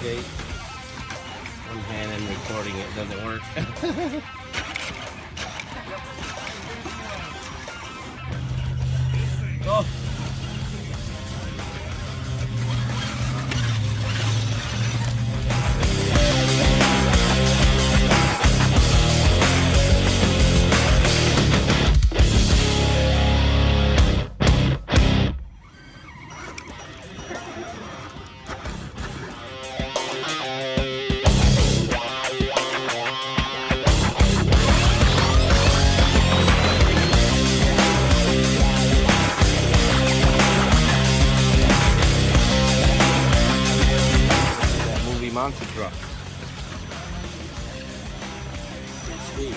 update. One hand and recording it doesn't work. Oh. Monster truck. Pretty sweet.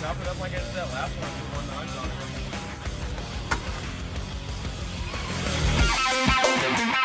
Chop it up like I did that last one. Put 1 9 on it.